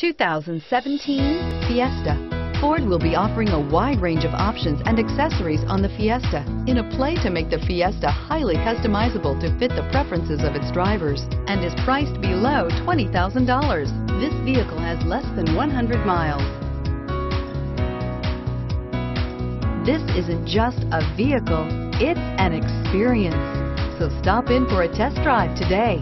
2017 Fiesta. Ford will be offering a wide range of options and accessories on the Fiesta in a play to make the Fiesta highly customizable to fit the preferences of its drivers, and is priced below $20,000. This vehicle has less than 100 miles. This isn't just a vehicle, it's an experience. So stop in for a test drive today.